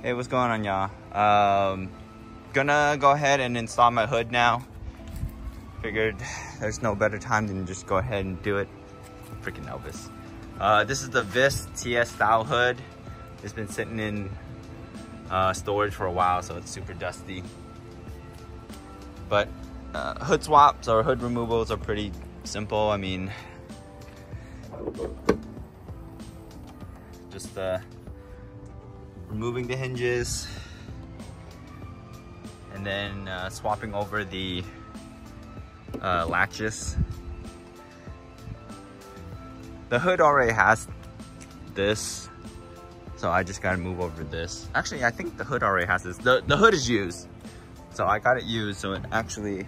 Hey, what's going on, y'all? Gonna go ahead and install my hood now. Figured there's no better time than just go ahead and do it. Freaking Elvis. This is the Vis TS style hood. It's been sitting in storage for a while, so it's super dusty. But hood swaps or hood removals are pretty simple. I mean, just removing the hinges and then swapping over the latches. The hood already has this, so I just gotta move over this. Actually, I think the hood already has this. The hood is used, so I got it used, so it actually,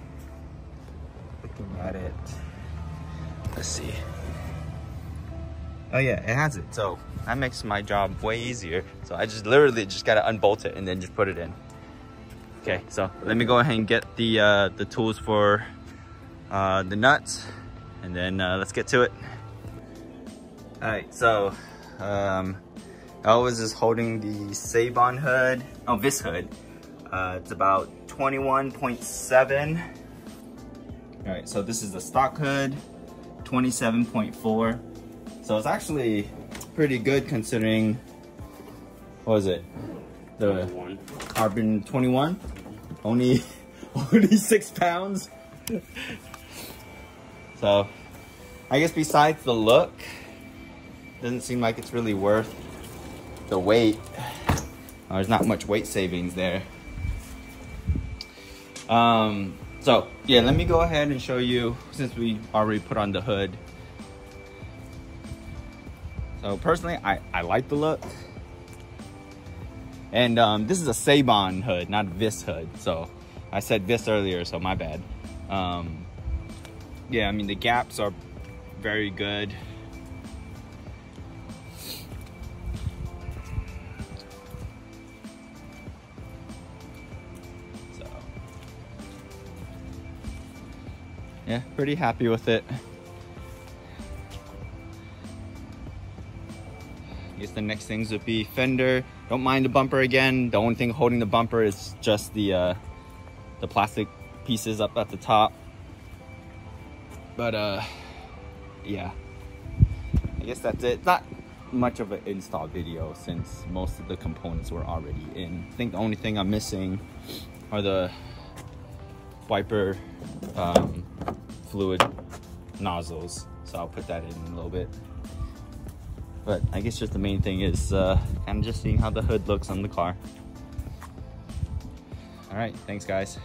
looking at it, let's see. Oh yeah, it has it, so that makes my job way easier. So I just literally just gotta unbolt it and then just put it in. Okay, so let me go ahead and get the tools for the nuts, and then let's get to it. All right, so Elvis is holding the Seibon hood, oh, Vis hood. It's about 21.7. All right, so this is the stock hood, 27.4. So it's actually pretty good considering, what was it? The carbon 21, only 6 pounds. So I guess besides the look, doesn't seem like it's really worth the weight. There's not much weight savings there. So yeah, let me go ahead and show you, since we already put on the hood. So personally, I like the look. And this is a Seibon hood, not Vis hood. So I said Vis earlier, so my bad. Yeah, I mean, the gaps are very good. Yeah, pretty happy with it. I guess the next things would be fender. Don't mind the bumper again. The only thing holding the bumper is just the plastic pieces up at the top. But yeah, I guess that's it. Not much of an install video since most of the components were already in. I think the only thing I'm missing are the wiper fluid nozzles, so I'll put that in a little bit. But I guess just the main thing is kind of just seeing how the hood looks on the car. All right, thanks guys.